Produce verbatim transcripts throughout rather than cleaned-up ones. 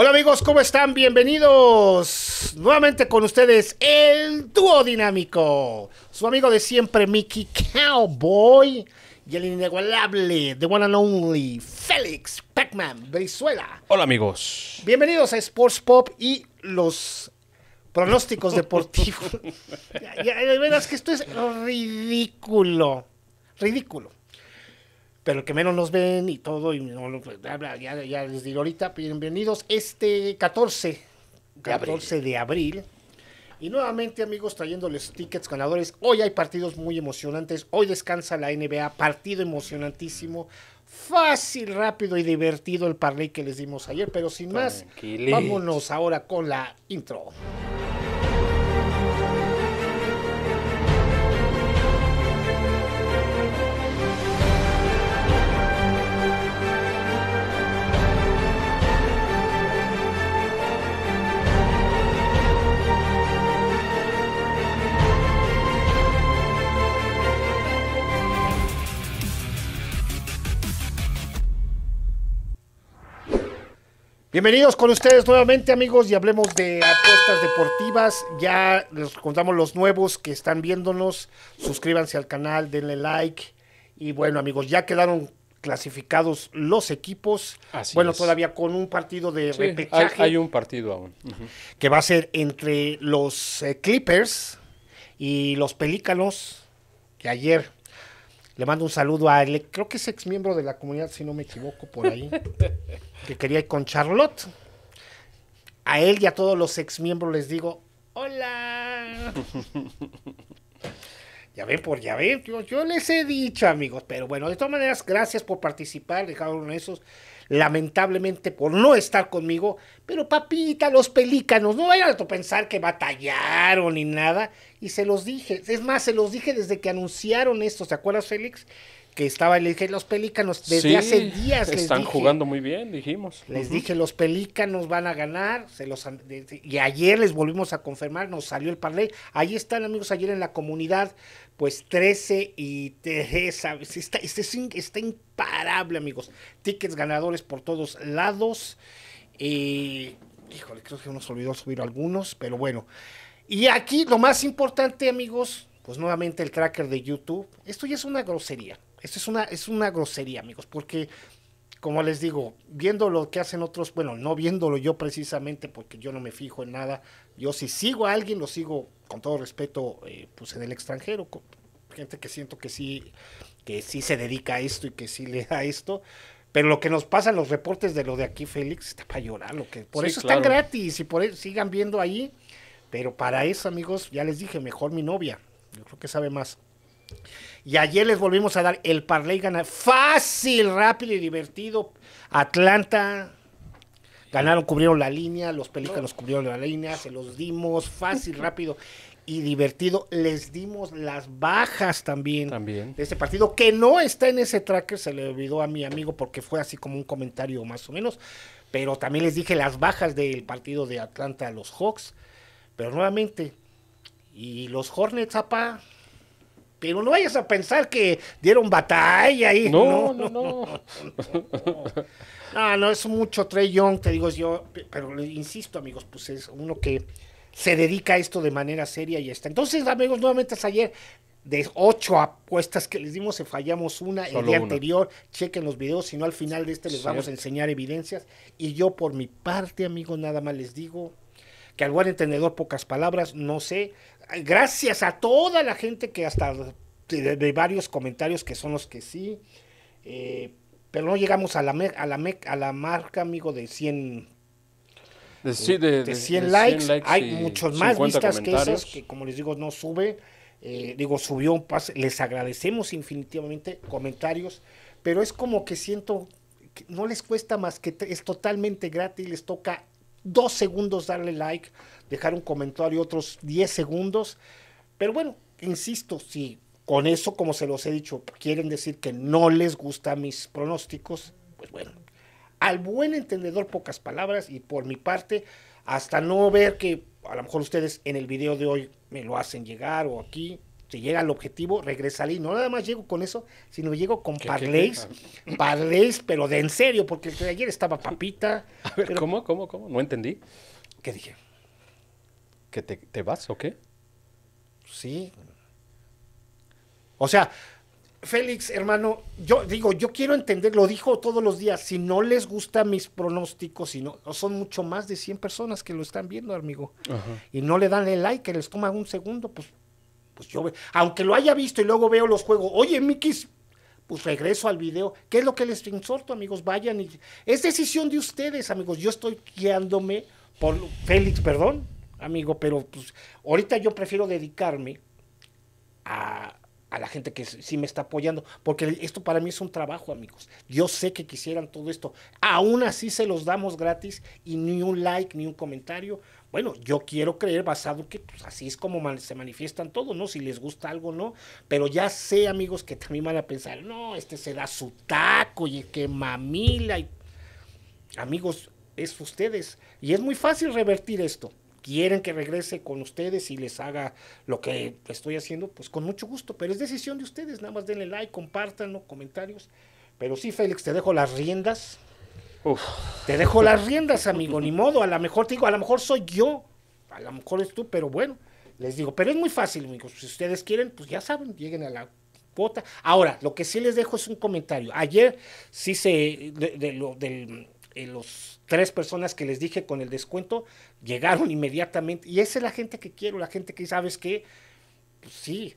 Hola amigos, ¿cómo están? Bienvenidos nuevamente con ustedes el dúo dinámico. Su amigo de siempre, Mickey Cowboy, y el inigualable, the one and only, Félix Pac-Man Venezuela. Hola amigos. Bienvenidos a Sports Pop y los pronósticos deportivos. ya, ya, de verdad es que esto es ridículo. Ridículo. Pero que menos nos ven y todo, y no, ya, ya, ya les digo ahorita, bienvenidos este catorce de abril. Y nuevamente, amigos, trayéndoles tickets ganadores. Hoy hay partidos muy emocionantes. Hoy descansa la N B A, partido emocionantísimo. Fácil, rápido y divertido el parlay que les dimos ayer. Pero sin más, vámonos ahora con la intro. Bienvenidos con ustedes nuevamente, amigos, y hablemos de apuestas deportivas. Ya les contamos los nuevos que están viéndonos. Suscríbanse al canal, denle like. Y bueno, amigos, ya quedaron clasificados los equipos. Así bueno, es. Todavía con un partido de sí, repechaje. Hay, hay un partido aún. Uh-huh. Que va a ser entre los eh, Clippers y los Pelícanos, que ayer... Le mando un saludo a él, creo que es ex miembro de la comunidad, si no me equivoco, por ahí, que quería ir con Charlotte. A él y a todos los ex miembros les digo, hola. Ya ven, por ya ven, yo, yo les he dicho, amigos, pero bueno, de todas maneras, gracias por participar, dejaron esos, lamentablemente por no estar conmigo, pero papita, los Pelícanos, no vayan a pensar que batallaron ni nada. Y se los dije, es más, se los dije desde que anunciaron esto, ¿te acuerdas, Félix? Que estaba, le dije, los Pelícanos, desde sí, hace días les están dije, jugando muy bien, dijimos. Les uh-huh. dije, los Pelícanos van a ganar, se los, y ayer les volvimos a confirmar, nos salió el parlay. Ahí están, amigos, ayer en la comunidad, pues trece y tres, está, está, está imparable, amigos. Tickets ganadores por todos lados. Eh, híjole, creo que nos olvidó subir algunos, pero bueno. Y aquí lo más importante, amigos, pues nuevamente el cracker de YouTube. Esto ya es una grosería. Esto es una, es una grosería, amigos, porque, como les digo, viendo lo que hacen otros, bueno, no viéndolo yo precisamente, porque yo no me fijo en nada. Yo si sigo a alguien, lo sigo con todo respeto, eh, pues en el extranjero, con gente que siento que sí, que sí se dedica a esto y que sí le da esto. Pero lo que nos pasan los reportes de lo de aquí, Félix, está para llorar. Lo que, por sí, eso claro. Están gratis y por eso sigan viendo ahí. Pero para eso, amigos, ya les dije, mejor mi novia. Yo creo que sabe más. Y ayer les volvimos a dar el parlay ganar. Fácil, rápido y divertido. Atlanta ganaron, cubrieron la línea. Los Pelícanos cubrieron la línea. Se los dimos fácil, rápido y divertido. Les dimos las bajas también, también de este partido, que no está en ese tracker. Se le olvidó a mi amigo porque fue así como un comentario más o menos. Pero también les dije las bajas del partido de Atlanta a los Hawks. Pero nuevamente... Y los Hornets, apá, pero no vayas a pensar que dieron batalla ahí. No, no, no. No, no, no, no. no, no es mucho Trey Young, te digo yo, pero insisto, amigos, pues es uno que se dedica a esto de manera seria y ya está. Entonces, amigos, nuevamente es ayer, de ocho apuestas que les dimos, se fallamos una. Solo el día una. Anterior, chequen los videos, si no al final de este les Cierto. Vamos a enseñar evidencias. Y yo por mi parte, amigos, nada más les digo... que al buen entendedor pocas palabras, no sé. Gracias a toda la gente que hasta de, de varios comentarios que son los que sí. Eh, pero no llegamos a la, me, a, la me, a la marca, amigo, de cien, de, sí, de, de cien de, likes. cien likes. Hay muchos más vistas que esas, que como les digo, no sube. Eh, digo, subió un pase. Les agradecemos infinitivamente comentarios. Pero es como que siento que no les cuesta más que es totalmente gratis, les toca... dos segundos darle like, dejar un comentario, otros diez segundos. Pero bueno, insisto, si con eso, como se los he dicho, quieren decir que no les gustan mis pronósticos, pues bueno, al buen entendedor pocas palabras. Y por mi parte, hasta no ver que a lo mejor ustedes en el video de hoy me lo hacen llegar o aquí, se llega al objetivo, regresaré. Y no nada más llego con eso, sino llego con parlays, parlays, pero de en serio, porque el de ayer estaba papita. A ver, pero... ¿cómo, cómo, cómo? No entendí. ¿Qué dije? ¿Que te, te vas o qué? Sí. O sea, Félix, hermano, yo digo, yo quiero entender, lo dijo todos los días, si no les gustan mis pronósticos, si no, son mucho más de cien personas que lo están viendo, amigo. Ajá. Y no le dan el like, que les toma un segundo, pues... Pues yo, aunque lo haya visto y luego veo los juegos, oye, Mickey, pues regreso al video. ¿Qué es lo que les exhorto, amigos? Vayan y... Es decisión de ustedes, amigos. Yo estoy guiándome por... Félix, perdón, amigo, pero pues ahorita yo prefiero dedicarme a, a la gente que sí me está apoyando, porque esto para mí es un trabajo, amigos. Yo sé que quisieran todo esto. Aún así se los damos gratis y ni un like, ni un comentario. Bueno, yo quiero creer basado que pues, así es como man, se manifiestan todos, ¿no? Si les gusta algo, ¿no? Pero ya sé, amigos, que también van a pensar, no, este se da su taco y que mamila. Y... Amigos, es ustedes. Y es muy fácil revertir esto. Quieren que regrese con ustedes y les haga lo que estoy haciendo, pues con mucho gusto. Pero es decisión de ustedes, nada más denle like, compártanlo, comentarios. Pero sí, Félix, te dejo las riendas. Uf. Te dejo las riendas, amigo, ni modo, a lo mejor te digo, a lo mejor soy yo, a lo mejor es tú, pero bueno, les digo, pero es muy fácil, amigos, si ustedes quieren, pues ya saben, lleguen a la cuota. Ahora, lo que sí les dejo es un comentario, ayer sí se, de, de, lo, de, de los tres personas que les dije con el descuento, llegaron inmediatamente, y esa es la gente que quiero, la gente que sabes que, pues sí,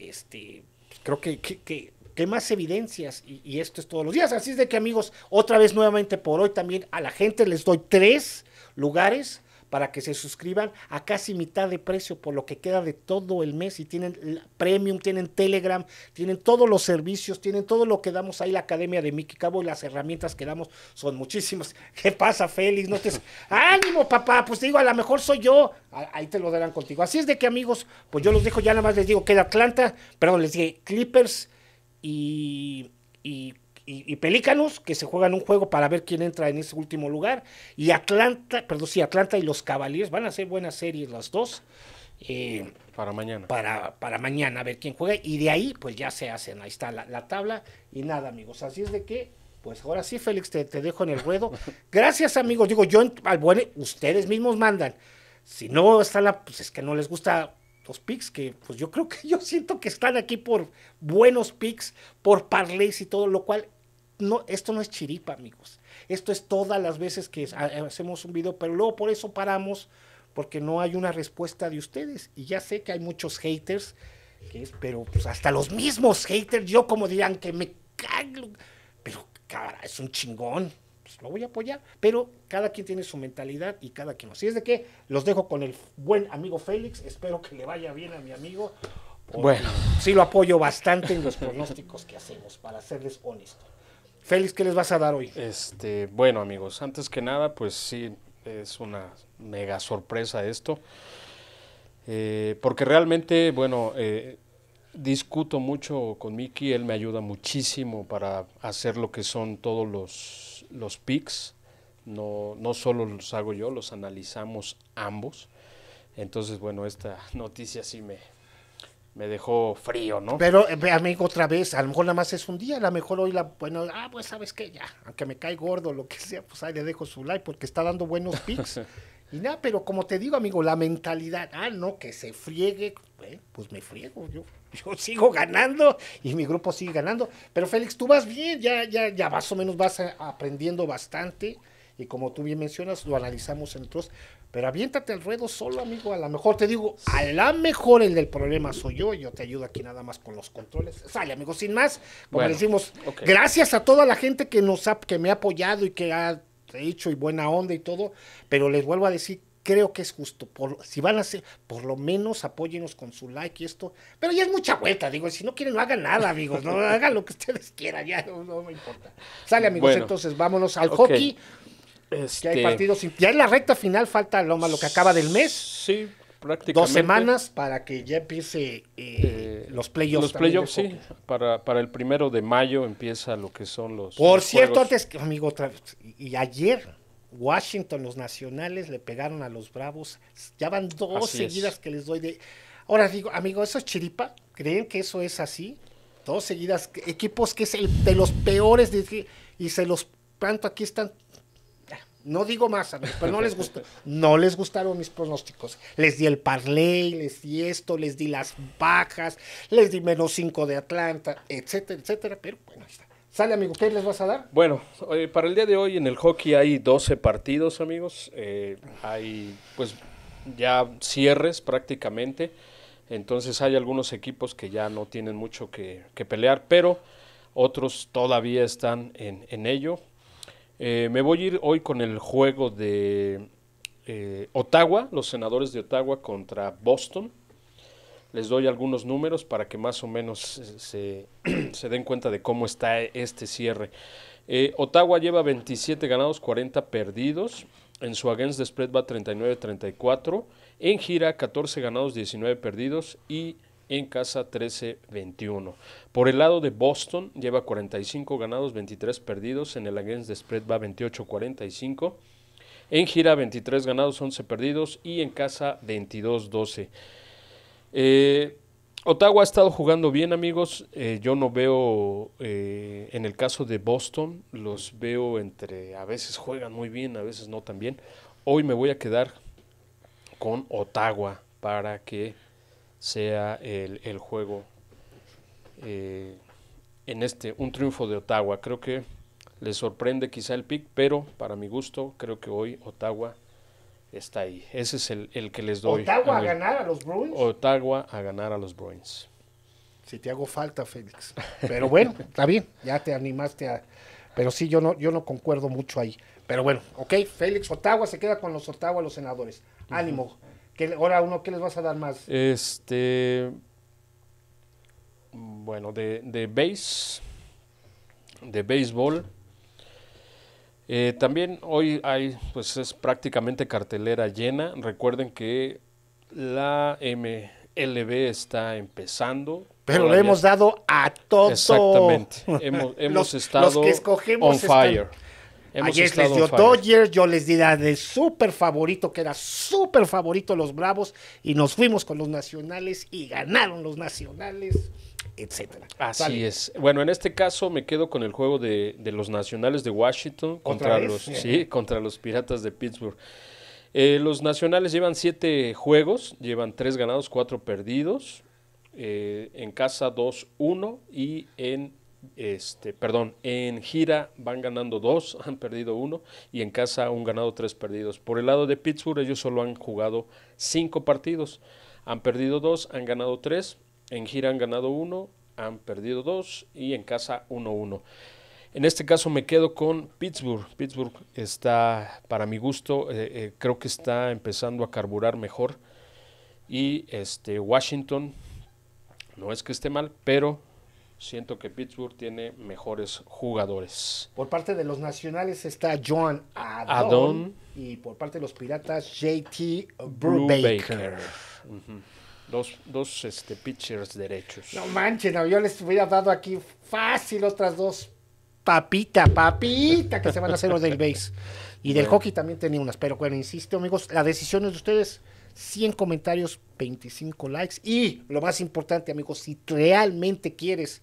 este, pues creo que, que, que ¿qué más evidencias? Y, y esto es todos los días. Así es de que, amigos, otra vez nuevamente por hoy también a la gente les doy tres lugares para que se suscriban a casi mitad de precio por lo que queda de todo el mes. Y tienen Premium, tienen Telegram, tienen todos los servicios, tienen todo lo que damos ahí, la Academia de Mickey Cabo y las herramientas que damos son muchísimas. ¿Qué pasa, Félix? No te... ¡Ánimo, papá! Pues digo, a lo mejor soy yo. Ahí te lo darán contigo. Así es de que, amigos, pues yo los dejo. Ya nada más les digo que de Atlanta, perdón, les dije Clippers, Y, y, y Pelícanos, que se juegan un juego para ver quién entra en ese último lugar, y Atlanta, perdón, sí, Atlanta y los Cavaliers, van a ser buenas series las dos, eh, para mañana, para, para mañana, a ver quién juega, y de ahí, pues ya se hacen, ahí está la, la tabla, y nada, amigos, así es de que, pues ahora sí, Félix, te, te dejo en el ruedo, gracias, amigos, digo, yo, bueno, ustedes mismos mandan, si no está la, pues es que no les gusta... Los picks que, pues yo creo que yo siento que están aquí por buenos picks, por parlays y todo, lo cual, no, esto no es chiripa, amigos. Esto es todas las veces que hacemos un video, pero luego por eso paramos, porque no hay una respuesta de ustedes. Y ya sé que hay muchos haters, que es, pero pues hasta los mismos haters, yo como dirán que me cago, pero cara, es un chingón. Pues lo voy a apoyar, pero cada quien tiene su mentalidad y cada quien no. Así es de que los dejo con el buen amigo Félix, espero que le vaya bien a mi amigo. Bueno, sí lo apoyo bastante en los pronósticos que hacemos, para serles honesto. Félix, ¿qué les vas a dar hoy? Este, bueno, amigos, antes que nada, pues sí, es una mega sorpresa esto, eh, porque realmente, bueno, eh, discuto mucho con Mickey, él me ayuda muchísimo para hacer lo que son todos los los picks, no, no solo los hago yo, los analizamos ambos, entonces bueno, esta noticia sí me, me dejó frío, ¿no? Pero eh, amigo, otra vez, a lo mejor nada más es un día, a lo mejor hoy la, bueno, ah, pues sabes que ya, aunque me cae gordo, lo que sea, pues ahí le dejo su like, porque está dando buenos picks, y nada, pero como te digo, amigo, la mentalidad, ah, no, que se friegue, eh, pues me friego, yo, yo sigo ganando y mi grupo sigue ganando, pero Félix, tú vas bien, ya, ya, ya más o menos vas a, aprendiendo bastante, y como tú bien mencionas, lo analizamos en otros, pero aviéntate al ruedo solo, amigo, a lo mejor te digo, a lo mejor el del problema soy yo, yo te ayudo aquí nada más con los controles, sale, amigo, sin más, como bueno, decimos, okay. Gracias a toda la gente que nos ha, que me ha apoyado y que ha hecho y buena onda y todo, pero les vuelvo a decir, creo que es justo, por, si van a hacer, por lo menos apóyenos con su like y esto, pero ya es mucha vuelta, digo, si no quieren no hagan nada, amigos, no hagan lo que ustedes quieran, ya no, no me importa. Sale, amigos, bueno, entonces vámonos al okay. Hockey, este... que hay partidos, ya en la recta final falta lo más lo que acaba del mes. Sí, prácticamente. Dos semanas para que ya empiece eh, eh, los playoffs. Los playoffs, sí. Para, para el primero de mayo empieza lo que son los. Por los cierto, juegos. Antes, amigo, otra vez, y, y ayer Washington, los Nacionales le pegaron a los Bravos. Ya van dos Así seguidas es. que les doy de. Ahora digo, amigo, eso es chiripa. ¿Creen que eso es así? Dos seguidas, equipos que es el de los peores de, y se los planto, aquí están. No digo más, amigos, pero no les gustó. No les gustaron mis pronósticos. Les di el parlay, les di esto, les di las bajas, les di menos cinco de Atlanta, etcétera, etcétera. Pero bueno, ahí está. Sale, amigo, ¿qué les vas a dar? Bueno, eh, para el día de hoy en el hockey hay doce partidos, amigos. Eh, hay, pues, ya cierres prácticamente. Entonces hay algunos equipos que ya no tienen mucho que, que pelear, pero otros todavía están en, en ello. Eh, me voy a ir hoy con el juego de eh, Ottawa, los Senadores de Ottawa contra Boston. Les doy algunos números para que más o menos se, se den cuenta de cómo está este cierre. Eh, Ottawa lleva veintisiete ganados, cuarenta perdidos. En su against the spread va treinta y nueve treinta y cuatro. En gira, catorce ganados, diecinueve perdidos. Y en casa, trece veintiuno. Por el lado de Boston, lleva cuarenta y cinco ganados, veintitrés perdidos. En el against the spread va veintiocho cuarenta y cinco. En gira, veintitrés ganados, once perdidos. Y en casa, veintidós doce. Eh, Ottawa ha estado jugando bien, amigos. Eh, yo no veo, eh, en el caso de Boston, los veo entre, a veces juegan muy bien, a veces no tan bien. Hoy me voy a quedar con Ottawa para que sea el, el juego, eh, en este, un triunfo de Ottawa. Creo que les sorprende quizá el pick, pero para mi gusto creo que hoy Ottawa está ahí. Ese es el, el que les doy. Ottawa a, a ganar a los Bruins. Ottawa a ganar a los Bruins. Si te hago falta, Félix. Pero bueno, está bien, ya te animaste a... Pero sí, yo no, yo no concuerdo mucho ahí. Pero bueno, ok, Félix, Ottawa se queda con los Ottawa, los Senadores. Uh-huh. Ánimo. ¿Qué, ahora uno, ¿qué les vas a dar más? Este... Bueno, de, de base, de béisbol... Eh, también hoy hay, pues es prácticamente cartelera llena. Recuerden que la M L B está empezando. Pero todavía le hemos dado a todo. Exactamente. Hemos, hemos los, estado los que escogemos on fire. Hemos Ayer les dio Dodgers, yo les di la de súper favorito, que era súper favorito los Bravos, y nos fuimos con los Nacionales y ganaron los Nacionales, etcétera. Así vale. es. Bueno, en este caso me quedo con el juego de, de los Nacionales de Washington contra los, sí, contra los Piratas de Pittsburgh. Eh, los Nacionales llevan siete juegos, llevan tres ganados, cuatro perdidos, eh, en casa dos uno y en este, perdón, en gira van ganando dos, han perdido uno, y en casa un ganado, tres perdidos. Por el lado de Pittsburgh, ellos solo han jugado cinco partidos, han perdido dos, han ganado tres. En gira han ganado uno, han perdido dos, y en casa uno uno. En este caso me quedo con Pittsburgh. Pittsburgh está, para mi gusto, eh, eh, creo que está empezando a carburar mejor. Y este Washington, no es que esté mal, pero siento que Pittsburgh tiene mejores jugadores. Por parte de los Nacionales está Joan Adon, Adon. y por parte de los Piratas, J T. Brubaker. Brubaker. Uh-huh. Dos, dos este, pitchers derechos. No manchen, no, yo les hubiera dado aquí fácil otras dos. Papita, papita, que se van a hacer los del base. Y del bueno. hockey también tenía unas. Pero bueno, insisto, amigos, la decisión es de ustedes. cien comentarios, veinticinco likes. Y lo más importante, amigos, si realmente quieres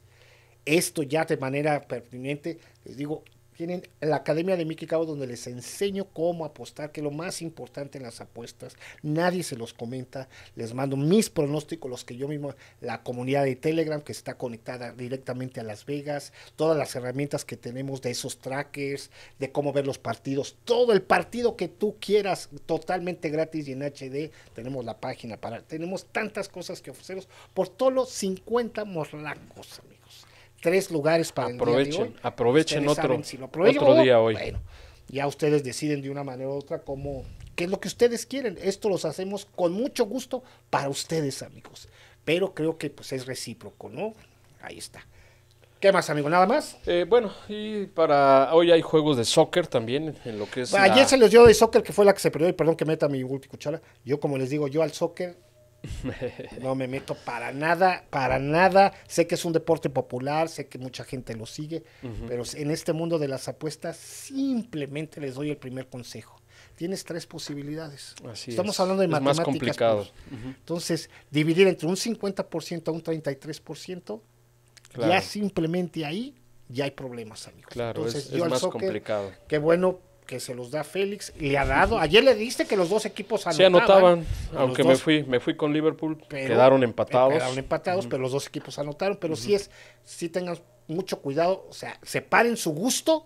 esto ya de manera pertinente, les digo, tienen la Academia de Mickey Cabo, donde les enseño cómo apostar, que es lo más importante en las apuestas. Nadie se los comenta. Les mando mis pronósticos, los que yo mismo, la comunidad de Telegram que está conectada directamente a Las Vegas, todas las herramientas que tenemos de esos trackers, de cómo ver los partidos, todo el partido que tú quieras, totalmente gratis y en H D. Tenemos la página para... Tenemos tantas cosas que ofreceros por todos los cincuenta morlacos, amigos. Tres lugares para aprovechen, el día de hoy. Aprovechen otro, si lo otro o, día hoy. Bueno, ya ustedes deciden de una manera u otra cómo, qué es lo que ustedes quieren. Esto los hacemos con mucho gusto para ustedes, amigos. Pero creo que pues es recíproco, ¿no? Ahí está. ¿Qué más, amigo? ¿Nada más? Eh, bueno, y para hoy hay juegos de soccer también, en lo que es... Bueno, la... Ayer se les dio de soccer, que fue la que se perdió, y perdón que meta mi multicuchara. Yo, como les digo, yo al soccer... No me meto para nada, para nada. Sé que es un deporte popular, sé que mucha gente lo sigue, uh-huh. pero en este mundo de las apuestas simplemente les doy el primer consejo. tienes tres posibilidades. Así Estamos es. hablando de es matemáticas. Más complicado. Uh-huh. Entonces, dividir entre un cincuenta por ciento a un treinta y tres por ciento, claro. ya simplemente ahí ya hay problemas, amigos. Claro, Entonces, es, yo es al más soccer, complicado. Qué bueno que se los da Félix, le ha dado, ayer le diste que los dos equipos anotaban. Sí, anotaban, aunque me fui, me fui con Liverpool, pero, quedaron empatados. Quedaron empatados, uh-huh. pero los dos equipos anotaron, pero uh-huh. sí es, sí tengan mucho cuidado, o sea, separen su gusto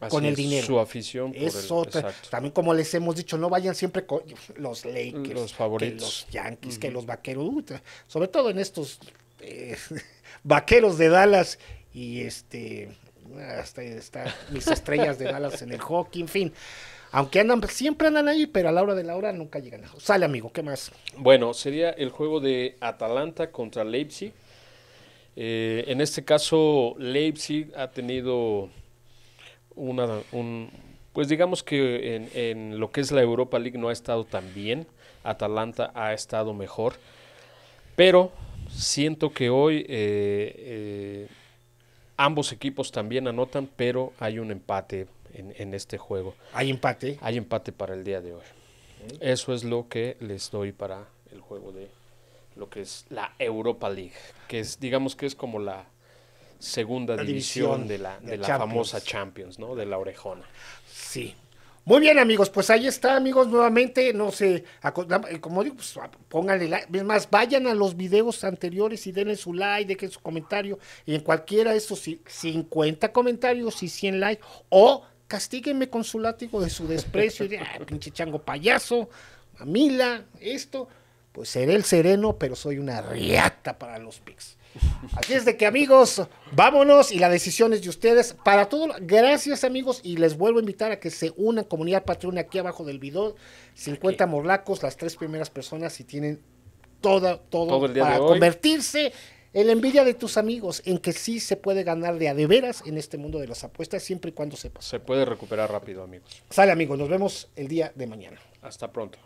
Así con el es, dinero. Su afición. Por es el, otra, exacto. También como les hemos dicho, no vayan siempre con los Lakers. Los favoritos. Que los Yankees, uh-huh. que los Vaqueros, uh, sobre todo en estos eh, Vaqueros de Dallas y este... Hasta, hasta mis estrellas de Dallas en el hockey, en fin. Aunque andan, siempre andan ahí, pero a la hora de la hora nunca llegan. Sale, amigo, ¿qué más? Bueno, sería el juego de Atalanta contra Leipzig. Eh, en este caso, Leipzig ha tenido una, un, pues digamos que en, en lo que es la Europa League no ha estado tan bien. Atalanta ha estado mejor. Pero siento que hoy... Eh, eh, Ambos equipos también anotan, pero hay un empate en, en este juego. ¿Hay empate? Hay empate para el día de hoy. ¿Sí? Eso es lo que les doy para el juego de lo que es la Europa League, que es, digamos que es como la segunda la división, división de la, de de la famosa Champions, ¿no? De la orejona. Sí. Muy bien, amigos, pues ahí está, amigos, nuevamente, no sé, como digo, pues pónganle like, es más, vayan a los videos anteriores y denle su like, dejen su comentario, y en cualquiera de esos cincuenta comentarios y cien likes, o castíguenme con su látigo de su desprecio, y de, ah, pinche chango payaso, mamila, esto, pues seré el sereno, pero soy una riata para los pics. Así es de que, amigos, vámonos y la decisión es de ustedes. Para todo, gracias, amigos, y les vuelvo a invitar a que se unan comunidad Patreon aquí abajo del video. cincuenta aquí. Morlacos, las tres primeras personas, si tienen todo, todo, todo el día para convertirse en la envidia de tus amigos, en que sí se puede ganar de a de veras en este mundo de las apuestas, siempre y cuando sepas. Se puede recuperar rápido, amigos. Sale, amigos, nos vemos el día de mañana. Hasta pronto.